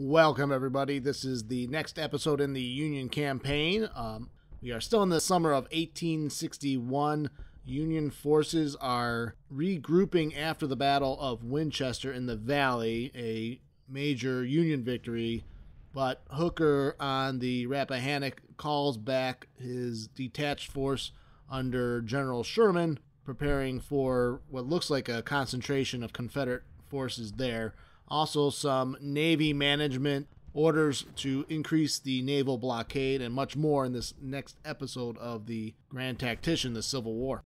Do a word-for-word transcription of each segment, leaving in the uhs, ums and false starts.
Welcome, everybody. This is the next episode in the Union campaign. Um, we are still in the summer of eighteen sixty-one. Union forces are regrouping after the Battle of Winchester in the Valley, a major Union victory, but Hooker on the Rappahannock calls back his detached force under General Sherman, preparing for what looks like a concentration of Confederate forces there. Also, some Navy management orders to increase the naval blockade and much more in this next episode of the Grand Tactician, the Civil War.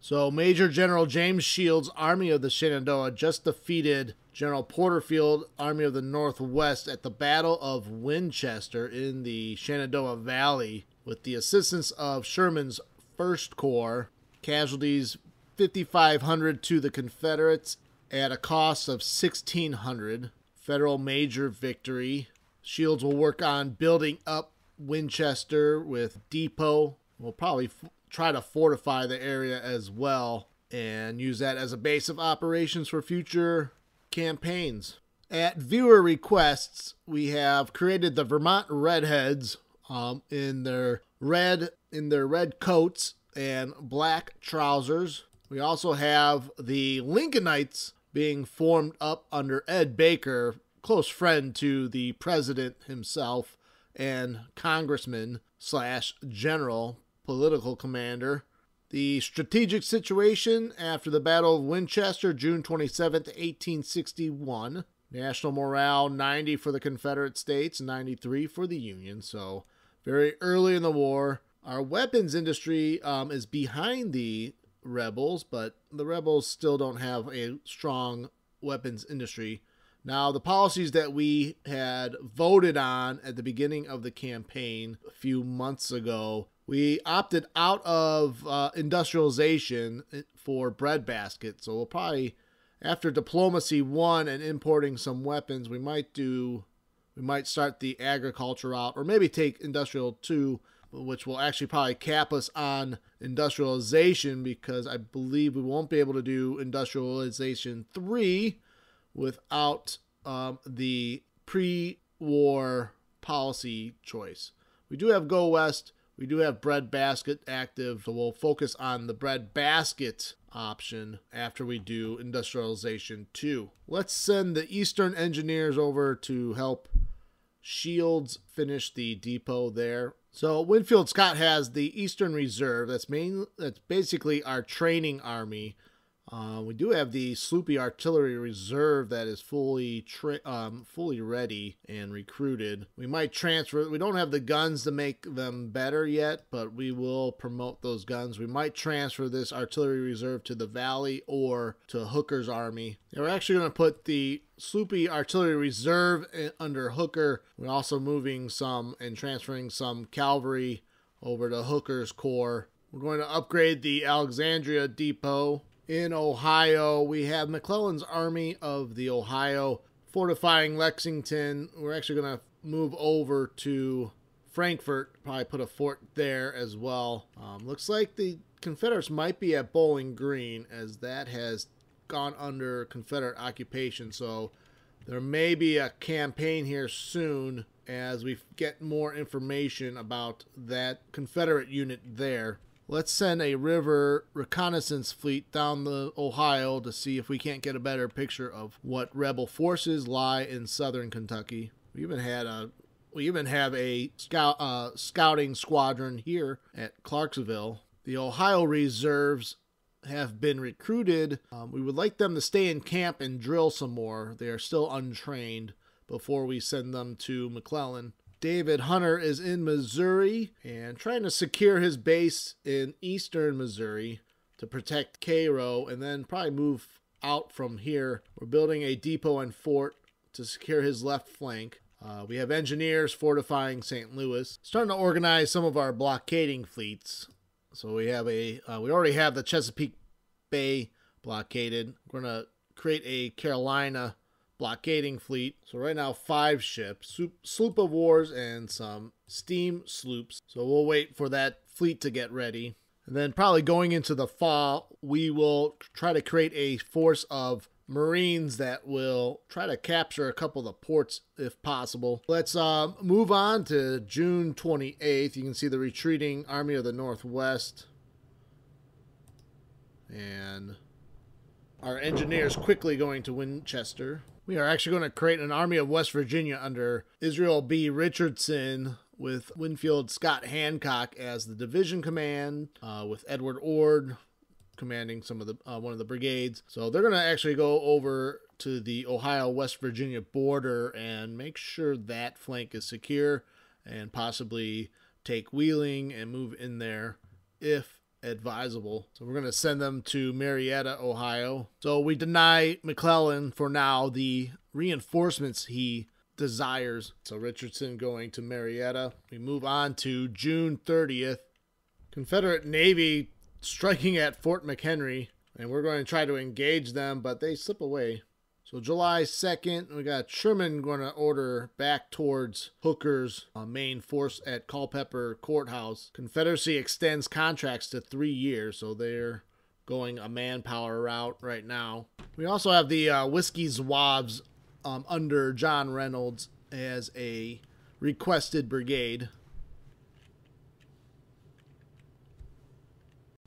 So Major General James Shields' Army of the Shenandoah just defeated General Porterfield, Army of the Northwest, at the Battle of Winchester in the Shenandoah Valley with the assistance of Sherman's First Corps. Casualties fifty-five hundred to the Confederates at a cost of sixteen hundred. Federal major victory. Shields will work on building up Winchester with depot. We'll probably f try to fortify the area as well and use that as a base of operations for future campaigns. At viewer requests, we have created the Vermont Redheads um, in their red in their red coats and black trousers. We also have the Lincolnites being formed up under Ed Baker, close friend to the president himself and congressman slash general political commander. The strategic situation after the Battle of Winchester, June twenty-seventh, eighteen sixty-one. National morale, ninety for the Confederate States, ninety-three for the Union, so very early in the war. Our weapons industry um, is behind the rebels, but the rebels still don't have a strong weapons industry. Now, the policies that we had voted on at the beginning of the campaign a few months ago, we opted out of uh, industrialization for breadbasket. So we'll probably, after diplomacy one and importing some weapons, we might do, we might start the agriculture route, or maybe take industrial two, which will actually probably cap us on industrialization, because I believe we won't be able to do industrialization three without um, the pre-war policy choice. We do have Go West. We do have breadbasket active, so we'll focus on the breadbasket option after we do industrialization two. Let's send the Eastern engineers over to help Shields finish the depot there. So Winfield Scott has the Eastern Reserve. That's main. That's basically our training army. Uh, we do have the Sloopy Artillery Reserve that is fully tra um, fully ready and recruited. We might transfer. We don't have the guns to make them better yet, but we will promote those guns. We might transfer this Artillery Reserve to the Valley or to Hooker's army. And we're actually going to put the Sloopy Artillery Reserve under Hooker. We're also moving some and transferring some cavalry over to Hooker's Corps. We're going to upgrade the Alexandria Depot. In Ohio, we have McClellan's Army of the Ohio fortifying Lexington. We're actually going to move over to Frankfort, probably put a fort there as well. Um, looks like the Confederates might be at Bowling Green, as that has gone under Confederate occupation, so there may be a campaign here soon as we get more information about that Confederate unit there. Let's send a river reconnaissance fleet down the Ohio to see if we can't get a better picture of what rebel forces lie in southern Kentucky. We even had a we even have a scout uh, scouting squadron here at Clarksville. The Ohio reserves have been recruited. Um, we would like them to stay in camp and drill some more. They are still untrained before we send them to McClellan. David Hunter is in Missouri and trying to secure his base in eastern Missouri to protect Cairo and then probably move out from here. We're building a depot and fort to secure his left flank. Uh, we have engineers fortifying Saint Louis, starting to organize some of our blockading fleets. So we have a, uh, we already have the Chesapeake Bay blockaded. We're going to create a Carolina blockading fleet. So right now, five ships, sloop of wars, and some steam sloops. So we'll wait for that fleet to get ready. And then probably going into the fall, we will try to create a force of Marines that will try to capture a couple of the ports if possible. Let's uh, move on to June twenty-eighth. You can see the retreating Army of the Northwest. And our engineers quickly going to Winchester. We are actually going to create an Army of West Virginia under Israel B. Richardson, with Winfield Scott Hancock as the division command, uh, with Edward Ord commanding some of the uh, one of the brigades. So they're going to actually go over to the Ohio-West Virginia border and make sure that flank is secure, and possibly take Wheeling and move in there if advisable. So we're going to send them to Marietta, Ohio. So we deny McClellan for now the reinforcements he desires. So Richardson going to Marietta. We move on to June thirtieth. Confederate Navy striking at Fort McHenry, and we're going to try to engage them, but they slip away. So July second, we got Sherman going to order back towards Hooker's uh, main force at Culpeper Courthouse. Confederacy extends contracts to three years, so they're going a manpower route right now. We also have the uh, Whiskey Zouaves um, under John Reynolds as a requested brigade.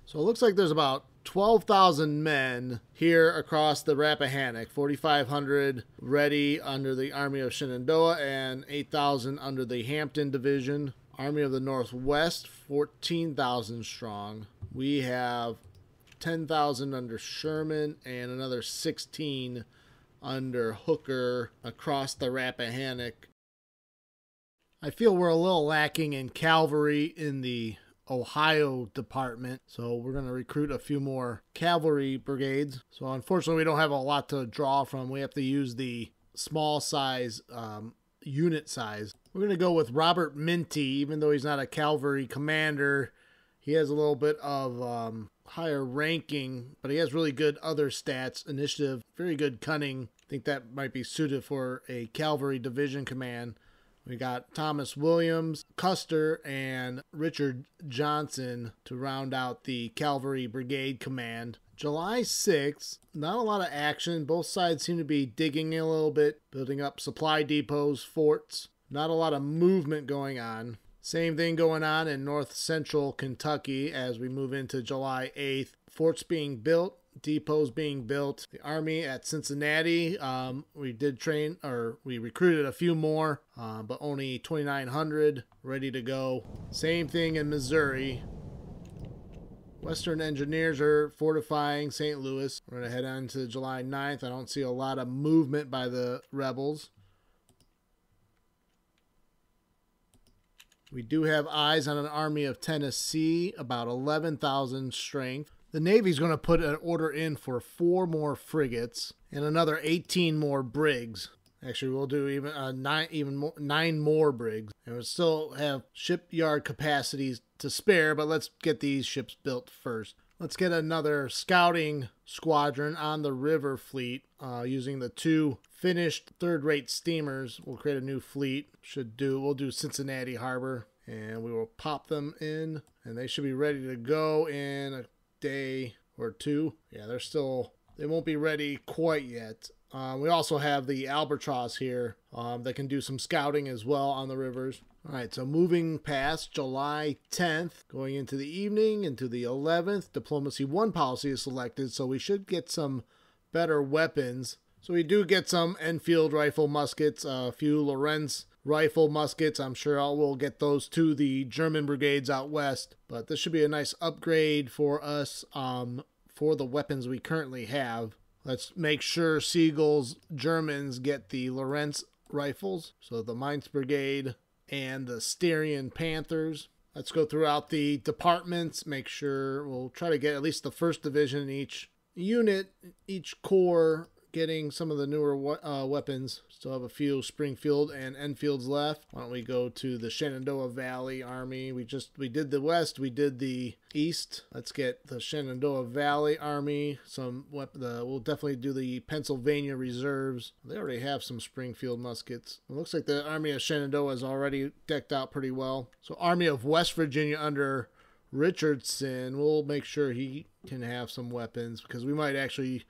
So it looks like there's about twelve thousand men here across the Rappahannock, forty-five hundred ready under the Army of Shenandoah, and eight thousand under the Hampton Division. Army of the Northwest, fourteen thousand strong. We have ten thousand under Sherman and another sixteen under Hooker across the Rappahannock. I feel we're a little lacking in cavalry in the Ohio department, so we're going to recruit a few more cavalry brigades. So unfortunately we don't have a lot to draw from. We have to use the small size um, unit size. We're going to go with Robert Minty. Even though he's not a cavalry commander, he has a little bit of um, higher ranking, but he has really good other stats, initiative, very good cunning. I think that might be suited for a cavalry division command. We got Thomas Williams, Custer, and Richard Johnson to round out the Cavalry Brigade Command. July sixth, not a lot of action. Both sides seem to be digging in a little bit, building up supply depots, forts. Not a lot of movement going on. Same thing going on in north central Kentucky as we move into July eighth. Forts being built, depots being built. The Army at Cincinnati, um, we did train, or we recruited a few more, uh, but only twenty-nine hundred ready to go. Same thing in Missouri. Western engineers are fortifying Saint Louis. We're going to head on to July ninth. I don't see a lot of movement by the rebels. We do have eyes on an Army of Tennessee, about eleven thousand strength. The Navy's going to put an order in for four more frigates and another eighteen more brigs. Actually, we'll do even uh, nine, even more, nine more brigs, and we'll still have shipyard capacities to spare. But let's get these ships built first. Let's get another scouting squadron on the river fleet uh, using the two finished third-rate steamers. We'll create a new fleet. Should do. We'll do Cincinnati Harbor, and we will pop them in, and they should be ready to go in a day or two. Yeah, they're still, they won't be ready quite yet. Um, we also have the Albatross here um, that can do some scouting as well on the rivers. All right, so moving past July tenth, going into the evening, into the eleventh, Diplomacy one policy is selected, so we should get some better weapons. So we do get some Enfield rifle muskets, a few Lorenz rifle muskets. I'm sure I'll, we'll get those to the German brigades out west, but this should be a nice upgrade for us um, for the weapons we currently have. Let's make sure Siegel's Germans get the Lorenz rifles, so the Mainz Brigade and the Styrian Panthers. Let's go throughout the departments, make sure we'll try to get at least the first division in each unit, each corps, getting some of the newer uh, weapons. Still have a few Springfield and Enfields left. Why don't we go to the Shenandoah Valley Army? We just, we did the West, we did the East. Let's get the Shenandoah Valley Army. Some weapon, uh, we'll definitely do the Pennsylvania Reserves. They already have some Springfield muskets. It looks like the Army of Shenandoah is already decked out pretty well. So Army of West Virginia under Richardson, we'll make sure he can have some weapons, because we might actually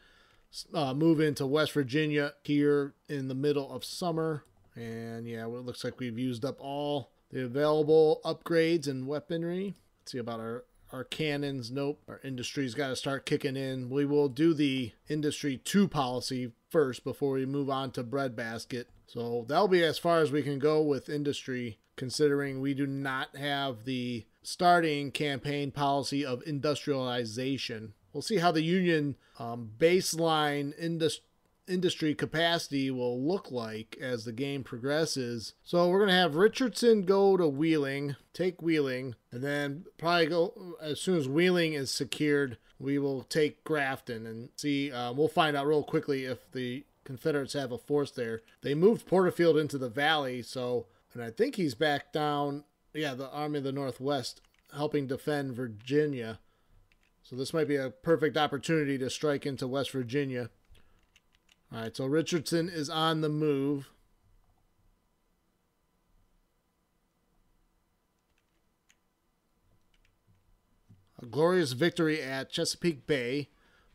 uh, move into West Virginia here in the middle of summer. And yeah, well, it looks like we've used up all the available upgrades and weaponry. Let's see about our, our cannons. Nope. Our industry's got to start kicking in. We will do the industry two policy first before we move on to breadbasket. So that'll be as far as we can go with industry, considering we do not have the starting campaign policy of industrialization. We'll see how the Union um, baseline industry industry capacity will look like as the game progresses. So we're going to have Richardson go to Wheeling, take Wheeling, and then probably go, as soon as Wheeling is secured, we will take Grafton and see. Uh, we'll find out real quickly if the Confederates have a force there. They moved Porterfield into the valley, so, and I think he's back down, yeah, the Army of the Northwest, helping defend Virginia. So this might be a perfect opportunity to strike into West Virginia. All right, so Richardson is on the move. A glorious victory at Chesapeake Bay.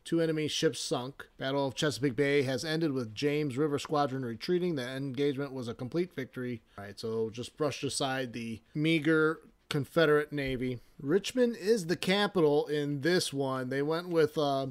Two enemy ships sunk. Battle of Chesapeake Bay has ended with James River Squadron retreating. The engagement was a complete victory. All right, so just brushed aside the meager Confederate Navy. Richmond is the capital in this one. They went with uh,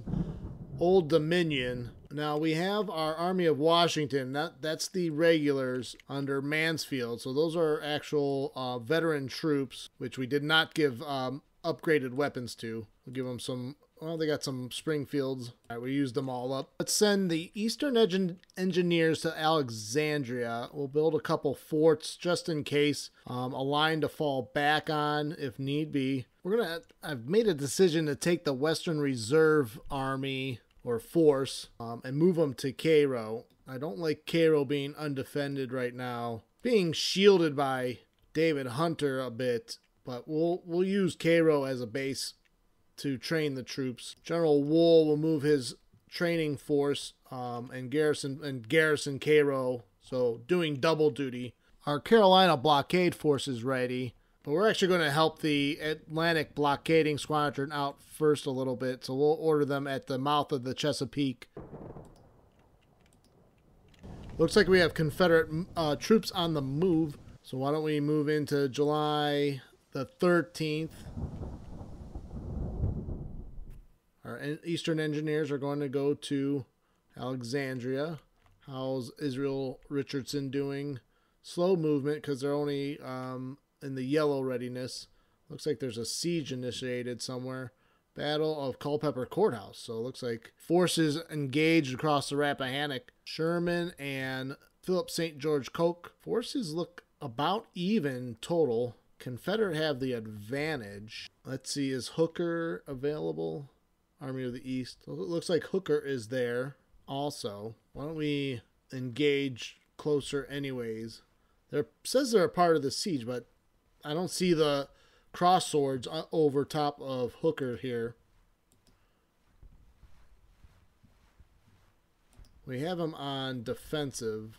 Old Dominion. Now we have our Army of Washington. That, that's the regulars under Mansfield. So those are actual uh, veteran troops, which we did not give um, upgraded weapons to. We'll give them some, well, they got some Springfields. All right, we used them all up. Let's send the Eastern Eng Engineers to Alexandria. We'll build a couple forts just in case, um, a line to fall back on if need be. We're gonna, I've made a decision to take the Western Reserve Army or force, um, and move them to Cairo. I don't like Cairo being undefended right now, being shielded by David Hunter a bit, but we'll we'll use Cairo as a base to train the troops. General Wool will move his training force um, and garrison and garrison Cairo, so doing double duty. Our Carolina blockade force is ready, but we're actually going to help the Atlantic blockading squadron out first a little bit. So we'll order them at the mouth of the Chesapeake. Looks like we have Confederate uh, troops on the move. So why don't we move into July the thirteenth. Our Eastern Engineers are going to go to Alexandria. How's Israel Richardson doing? Slow movement because they're only... Um, in the yellow readiness. Looks like there's a siege initiated somewhere. Battle of Culpeper Courthouse. So it looks like forces engaged across the Rappahannock. Sherman and Philip Saint George Koch. Forces look about even total. Confederate have the advantage. Let's see, is Hooker available? Army of the East. It looks like Hooker is there also. Why don't we engage closer anyways? There says they're a part of the siege, but I don't see the cross swords over top of Hooker here. We have him on defensive.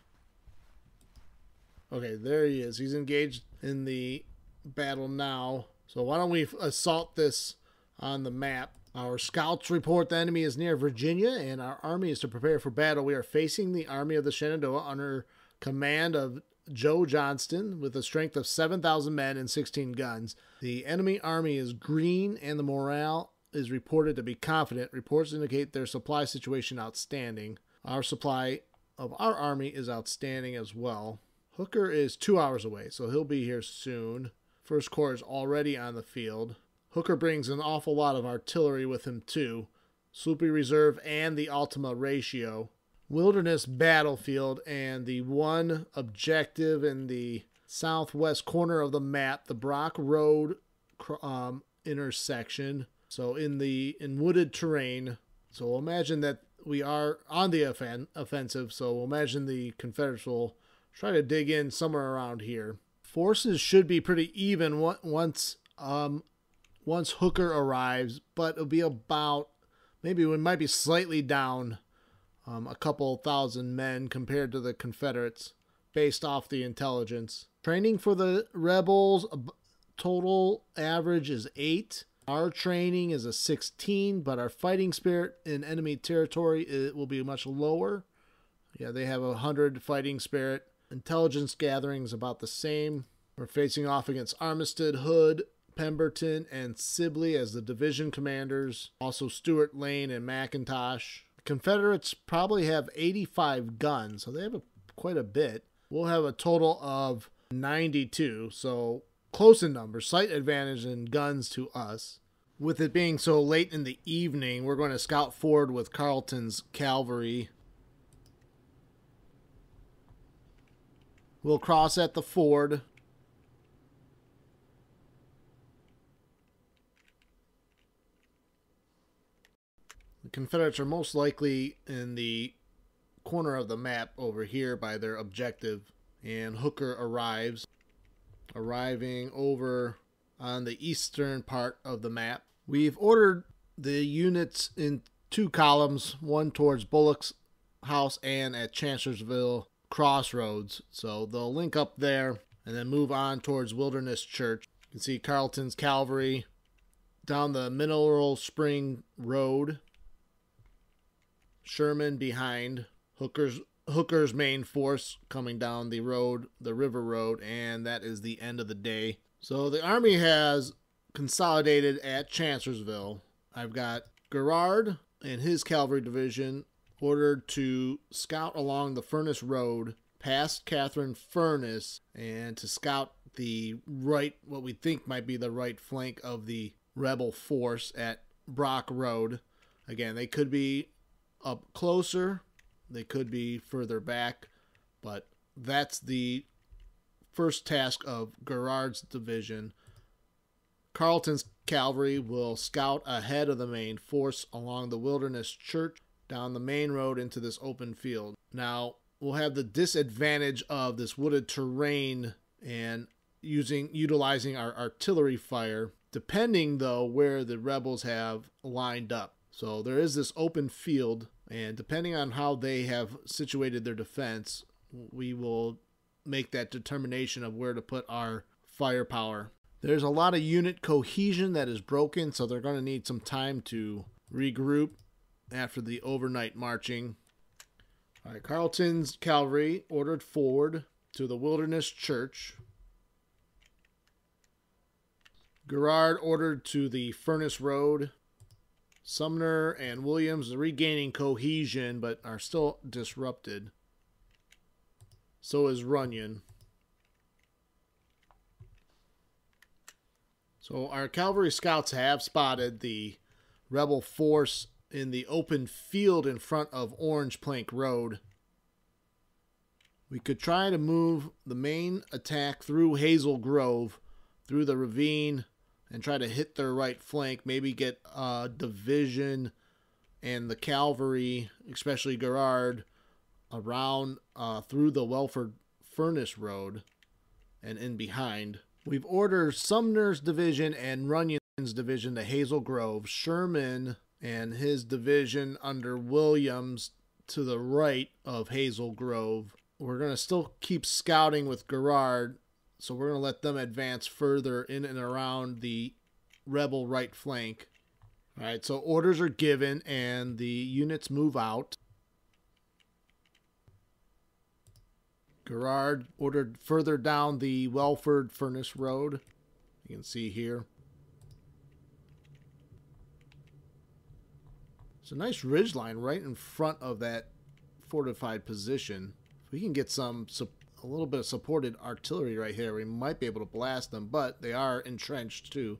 Okay, there he is. He's engaged in the battle now. So why don't we assault this on the map? Our scouts report the enemy is near Virginia, and our army is to prepare for battle. We are facing the Army of the Shenandoah under command of Joe Johnston with a strength of seven thousand men and sixteen guns. The enemy army is green and the morale is reported to be confident. Reports indicate their supply situation outstanding. Our supply of our army is outstanding as well. Hooker is two hours away, so he'll be here soon. First Corps is already on the field. Hooker brings an awful lot of artillery with him too. Sloopy Reserve and the Ultima Ratio. Wilderness Battlefield, and the one objective in the southwest corner of the map, the Brock Road um, intersection. So in the in wooded terrain. So we'll imagine that we are on the offen offensive. So we'll imagine the Confederates will try to dig in somewhere around here. Forces should be pretty even once um, once Hooker arrives, but it'll be about, maybe we might be slightly down Um, a couple thousand men compared to the Confederates based off the intelligence. Training for the rebels, total average is eight. Our training is a sixteen, but our fighting spirit in enemy territory, it will be much lower. Yeah, they have a hundred fighting spirit. Intelligence gathering is about the same. We're facing off against Armistead, Hood, Pemberton, and Sibley as the division commanders. Also Stuart, Lane, and McIntosh. Confederates probably have eighty-five guns, so they have a, quite a bit. We'll have a total of ninety-two, so close in number, slight advantage in guns to us. With it being so late in the evening, we're going to scout forward with Carleton's cavalry. We'll cross at the ford. The Confederates are most likely in the corner of the map over here by their objective, and Hooker arrives, arriving over on the eastern part of the map. We've ordered the units in two columns, one towards Bullock's house and at Chancellorsville Crossroads, so they'll link up there and then move on towards Wilderness Church. You can see Carleton's cavalry down the Mineral Spring Road. Sherman behind Hooker's Hooker's main force coming down the road, the river road, and that is the end of the day. So the army has consolidated at Chancellorsville. I've got Garrard and his cavalry division ordered to scout along the Furnace Road past Catherine Furnace and to scout the right, what we think might be the right flank of the rebel force at Brock Road. Again, they could be up closer, they could be further back, but that's the first task of Garrard's division. Carleton's cavalry will scout ahead of the main force along the Wilderness Church down the main road into this open field. Now we'll have the disadvantage of this wooded terrain and using utilizing our artillery fire, depending though where the rebels have lined up. So there is this open field, and depending on how they have situated their defense, we will make that determination of where to put our firepower. There's a lot of unit cohesion that is broken, so they're going to need some time to regroup after the overnight marching. All right, Carleton's cavalry ordered forward to the Wilderness Church. Garrard ordered to the Furnace Road. Sumner and Williams are regaining cohesion, but are still disrupted. So is Runyon. So our cavalry scouts have spotted the rebel force in the open field in front of Orange Plank Road. We could try to move the main attack through Hazel Grove, through the ravine, and try to hit their right flank, maybe get a division and the cavalry, especially Garrard, around uh, through the Welford Furnace Road and in behind. We've ordered Sumner's division and Runyon's division to Hazel Grove, Sherman and his division under Williams to the right of Hazel Grove. We're going to still keep scouting with Garrard, so we're going to let them advance further in and around the rebel right flank. All right, so orders are given and the units move out. Garrard ordered further down the Welford Furnace Road. You can see here. It's a nice ridgeline right in front of that fortified position. If we can get some support, a little bit of supported artillery right here, we might be able to blast them, but they are entrenched too.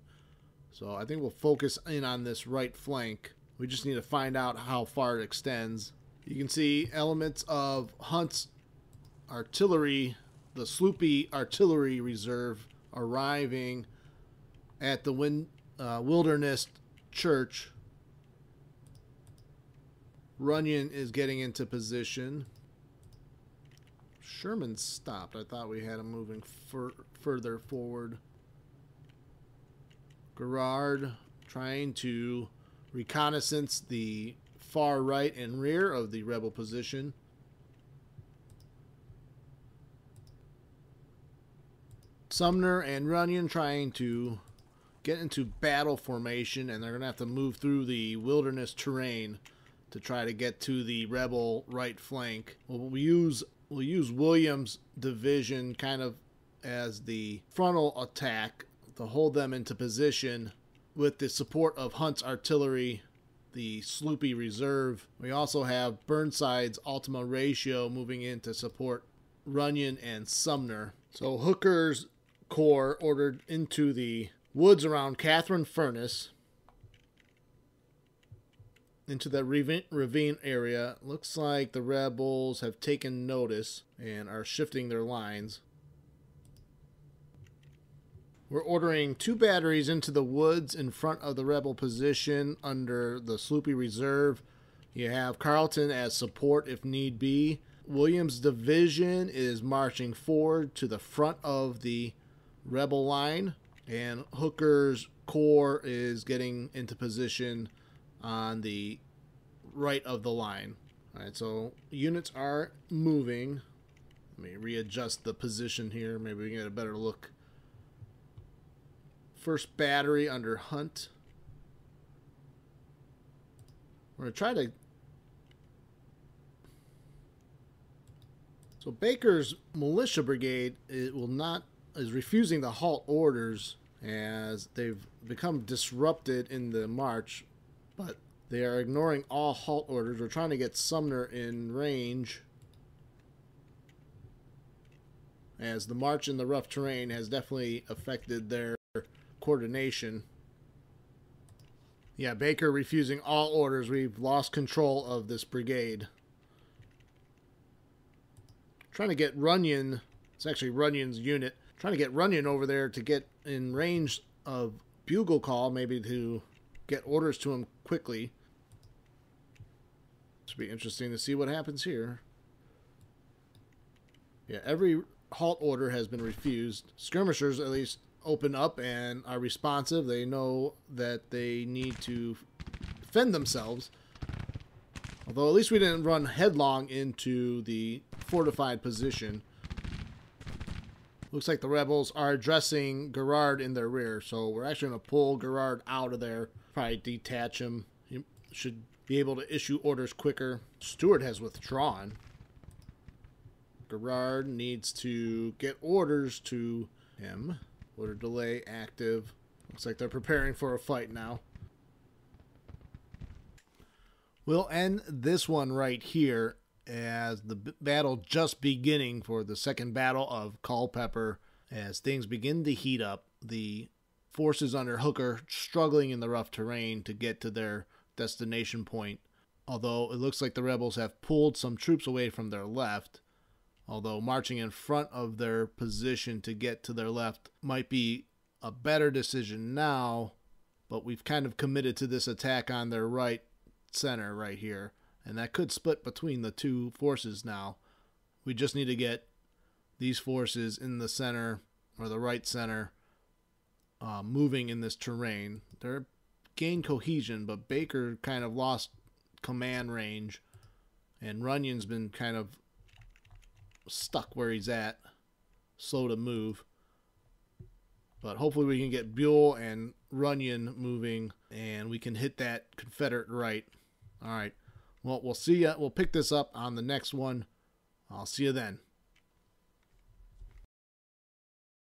So I think we'll focus in on this right flank. We just need to find out how far it extends. You can see elements of Hunt's artillery, the Sloopy Artillery Reserve, arriving at the Win uh, Wilderness Church. Runyon is getting into position. Sherman stopped. I thought we had him moving fur further forward. Garrard trying to reconnaissance the far right and rear of the rebel position. Sumner and Runyon trying to get into battle formation, and they're going to have to move through the wilderness terrain to try to get to the rebel right flank. We'll use, we'll use Williams' division kind of as the frontal attack to hold them into position with the support of Hunt's artillery, the Sloopy Reserve. We also have Burnside's Ultima Ratio moving in to support Runyon and Sumner. So Hooker's corps ordered into the woods around Catherine Furnace, into the ravine area. Looks like the rebels have taken notice and are shifting their lines. We're ordering two batteries into the woods in front of the rebel position under the Sloopy Reserve. You have Carleton as support if need be. Williams' division is marching forward to the front of the rebel line, and Hooker's corps is getting into position on the right of the line. All right, so units are moving. Let me readjust the position here. Maybe we can get a better look. First battery under Hunt. We're going to try to... So Baker's militia brigade it will not is refusing to halt orders as they've become disrupted in the march, but they are ignoring all halt orders. We're trying to get Sumner in range, as the march in the rough terrain has definitely affected their coordination. Yeah, Baker refusing all orders. We've lost control of this brigade. Trying to get Runyon, it's actually Runyon's unit, trying to get Runyon over there to get in range of bugle call, maybe to get orders to him quickly. Should be interesting to see what happens here. Yeah, every halt order has been refused. Skirmishers at least open up and are responsive. They know that they need to defend themselves. Although at least we didn't run headlong into the fortified position. Looks like the rebels are addressing Garrard in their rear, so we're actually going to pull Garrard out of there. Probably detach him. He should be able to issue orders quicker. Stuart has withdrawn. Garrard needs to get orders to him. Order delay active. Looks like they're preparing for a fight now. We'll end this one right here as the battle just beginning for the second battle of Culpeper. As things begin to heat up, the forces under Hooker struggling in the rough terrain to get to their destination point. Although it looks like the rebels have pulled some troops away from their left. Although marching in front of their position to get to their left might be a better decision now, but we've kind of committed to this attack on their right center right here, and that could split between the two forces now. We just need to get these forces in the center, or the right center, uh, moving in this terrain. They're gained cohesion, but Baker kind of lost command range, and Runyon's been kind of stuck where he's at, slow to move. But hopefully we can get Buell and Runyon moving, and we can hit that Confederate right. All right, well, we'll see ya. We'll pick this up on the next one. I'll see you then.